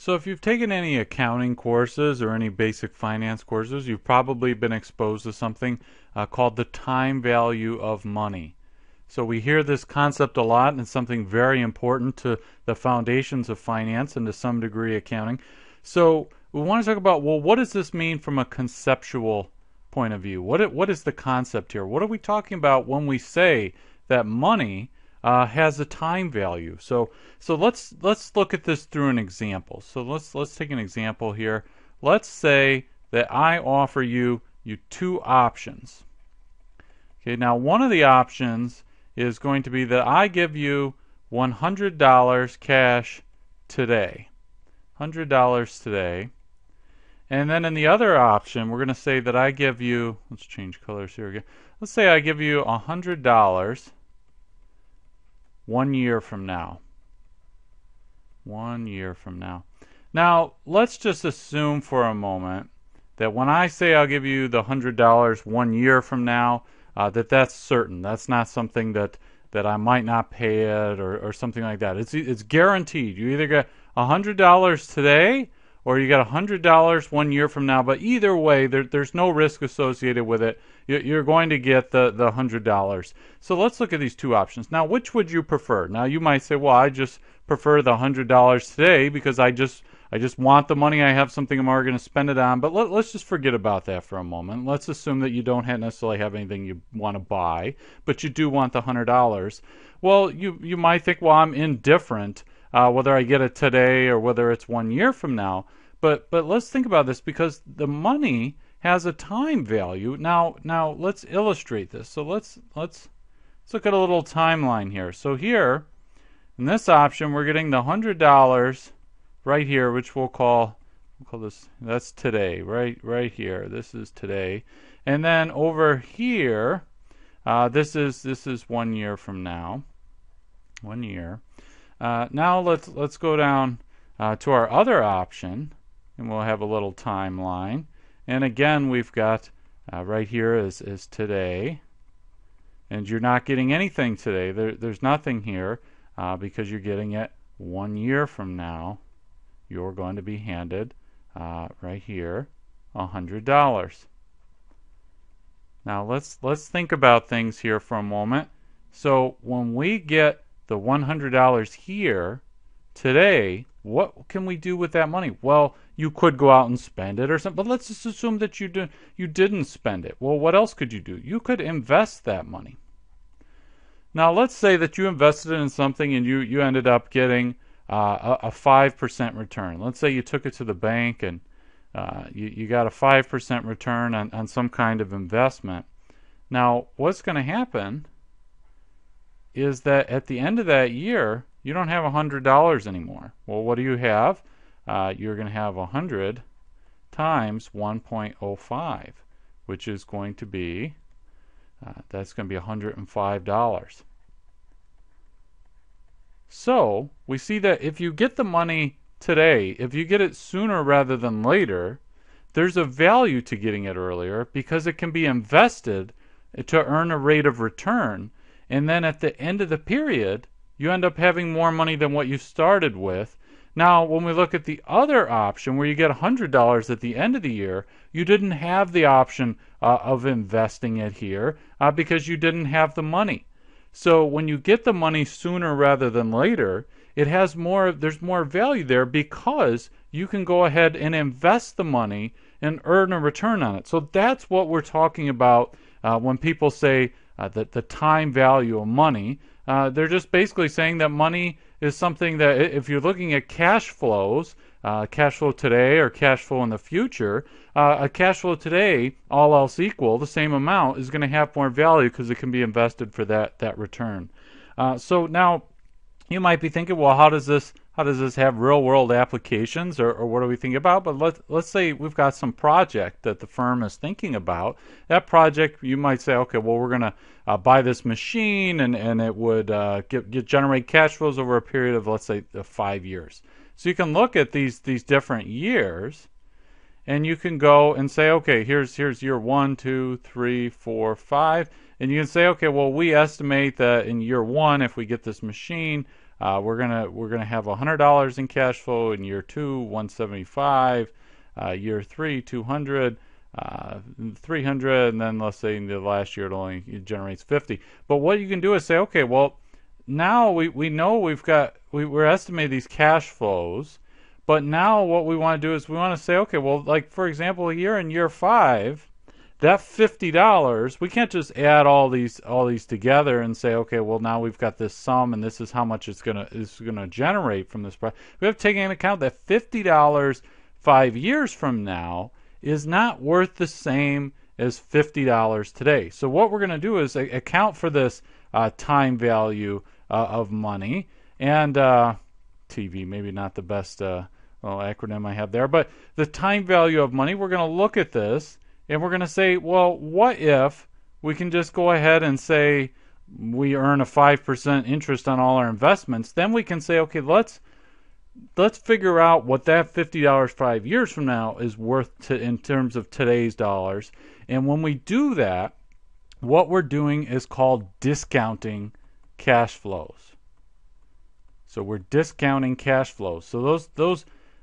So if you've taken any accounting courses or any basic finance courses, you've probably been exposed to something called the time value of money. So we hear this concept a lot, and it's something very important to the foundations of finance and to some degree accounting. So we want to talk about, well, what does this mean from a conceptual point of view? What is the concept here? What are we talking about when we say that money has a time value? So let's look at this through an example. So let's take an example here. Let's say that I offer you two options. Okay, now one of the options is going to be that I give you $100 cash today. $100 today. And then in the other option, we're going to say that I give you, let's change colors here again. Let's say I give you $100 1 year from now. 1 year from now. Now, let's just assume for a moment that when I say I'll give you the $100 1 year from now, that's certain. That's not something that I might not pay it or something like that. It's guaranteed. You either get $100 today or you get $100 1 year from now. But either way, there's no risk associated with it. You're going to get the $100. So let's look at these two options. Now, which would you prefer? Now, you might say, well, I just prefer the $100 today because I just want the money. I have something I'm already going to spend it on. But let's just forget about that for a moment. Let's assume that you don't necessarily have anything you want to buy, but you do want the $100. Well, you might think, well, I'm indifferent whether I get it today or whether it's 1 year from now. But let's think about this, because the money has a time value. Now let's illustrate this. So let's look at a little timeline here. So here, in this option, we're getting the $100 right here, which we'll call this, that's today, right here. This is today. And then over here, this is 1 year from now. 1 year. Now let's go down to our other option, and we'll have a little timeline. And again, we've got right here is today, and you're not getting anything today. There's nothing here because you're getting it 1 year from now. You're going to be handed right here $100. Now let's think about things here for a moment. So when we get the $100 here today, what can we do with that money? Well, you could go out and spend it or something, but let's just assume that you didn't spend it. Well, what else could you do? You could invest that money. Now, let's say that you invested it in something and you ended up getting a 5% return. Let's say you took it to the bank and you got a 5% return on some kind of investment. Now, what's going to happen is that at the end of that year, you don't have $100 anymore. Well, what do you have? You're going to have 100 times 1.05, which is going to be, that's going to be $105. So we see that if you get the money today, if you get it sooner rather than later, there's a value to getting it earlier because it can be invested to earn a rate of return. And then at the end of the period, you end up having more money than what you started with. Now, when we look at the other option where you get $100 at the end of the year, you didn't have the option of investing it here because you didn't have the money. So when you get the money sooner rather than later, it has more. There's more value there because you can go ahead and invest the money and earn a return on it. So that's what we're talking about when people say, that the time value of money, they're just basically saying that money is something that if you're looking at cash flows, cash flow today or cash flow in the future, a cash flow today, all else equal, the same amount is going to have more value because it can be invested for that return. So now you might be thinking, well, how does this have real world applications or what do we think about? But let's say we've got some project that the firm is thinking about. That project, you might say, okay, well, we're going to buy this machine and it would generate cash flows over a period of, let's say, 5 years. So you can look at these different years and you can go and say, okay, here's year 1, 2, 3, 4, 5. And you can say, okay, well, we estimate that in year 1, if we get this machine, We're gonna have $100 in cash flow in year 2, 175, year 3, 200, 300, and then let's say in the last year it generates 50. But what you can do is say, okay, well, now we're estimating these cash flows, but now what we want to do is we want to say, okay, well, like for example, here in year 5, that $50, we can't just add all these together and say, okay, well, now we've got this sum and this is how much it's gonna generate from this project. We have to take into account that $50 5 years from now is not worth the same as $50 today. So what we're going to do is account for this time value of money, and TV, maybe not the best acronym I have there, but the time value of money. We're going to look at this and we're going to say, well, what if we can just go ahead and say we earn a 5% interest on all our investments? Then we can say, okay, let's figure out what that $50 5 years from now is worth in terms of today's dollars. And when we do that, what we're doing is called discounting cash flows. So we're discounting cash flows. So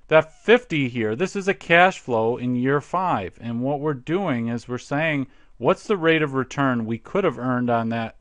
that 50 here, this is a cash flow in year 5. And what we're doing is we're saying, what's the rate of return we could have earned on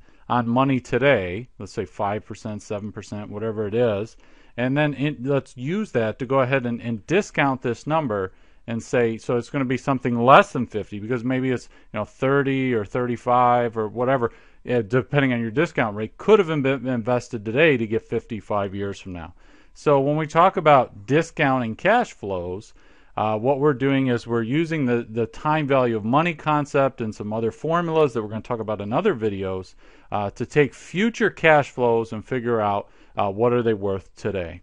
money today? Let's say 5%, 7%, whatever it is. And then let's use that to go ahead and discount this number and say, so it's going to be something less than 50, because maybe it's 30 or 35 or whatever, depending on your discount rate, could have been invested today to get 55 years from now. So when we talk about discounting cash flows, what we're doing is we're using the time value of money concept and some other formulas that we're going to talk about in other videos to take future cash flows and figure out what are they worth today.